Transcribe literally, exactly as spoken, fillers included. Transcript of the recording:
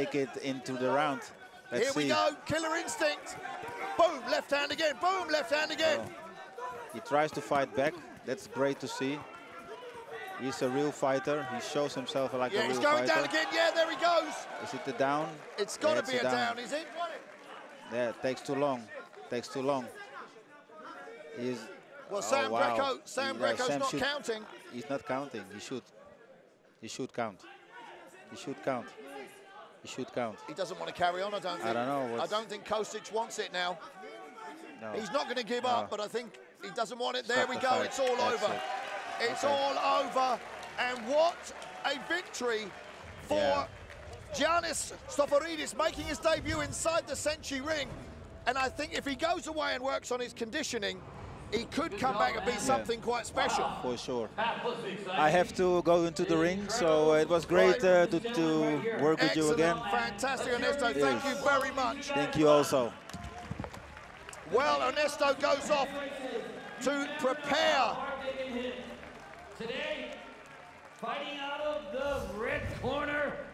make it into the round. Let's Here we see. go, killer instinct. Boom, left hand again, boom, left hand again. Oh. He tries to fight back. That's great to see. He's a real fighter. He shows himself like yeah, a real fighter. Yeah, he's going down again. Yeah, there he goes. Is it the down? It's got to yeah, be a down. down, is it? Yeah, it takes too long. Takes too long. He's, well, oh, Sam wow. Greco, Sam he, Greco's Sam not should, counting. He's not counting. He should. He should count. He should count. He should count. He doesn't want to carry on, I don't think. I don't know. I don't think Cosic wants it now. No. He's not going to give no. up, but I think he doesn't want it. Stop there we the go. Fight. It's all That's over. It. It's okay. all over, and what a victory for yeah. Giannis Stoforidis, making his debut inside the Senshi ring. And I think if he goes away and works on his conditioning, he could come back and be something yeah. quite special. For sure. I have to go into the ring, so it was great uh, to, to work with Excellent. you again. Fantastic, Ernesto. Yes. Thank you very much. Thank you also. Well, Ernesto goes off to prepare. Today, fighting out of the red corner.